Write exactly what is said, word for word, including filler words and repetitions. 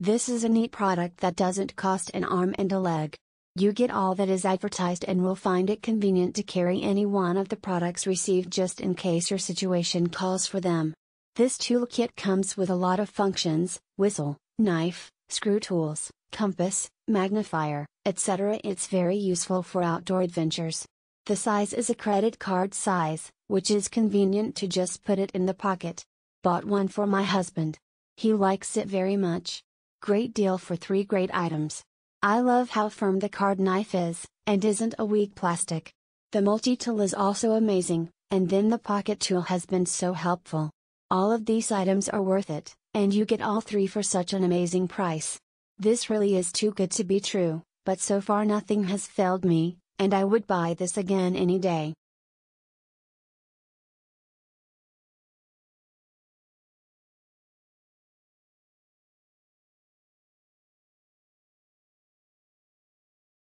This is a neat product that doesn't cost an arm and a leg. You get all that is advertised and will find it convenient to carry any one of the products received just in case your situation calls for them. This toolkit comes with a lot of functions: whistle, knife, screw tools, compass, magnifier, et cetera. It's very useful for outdoor adventures. The size is a credit card size, which is convenient to just put it in the pocket. Bought one for my husband. He likes it very much. Great deal for three great items. I love how firm the card knife is, and isn't a weak plastic. The multi-tool is also amazing, and then the pocket tool has been so helpful. All of these items are worth it, and you get all three for such an amazing price. This really is too good to be true, but so far nothing has failed me, and I would buy this again any day.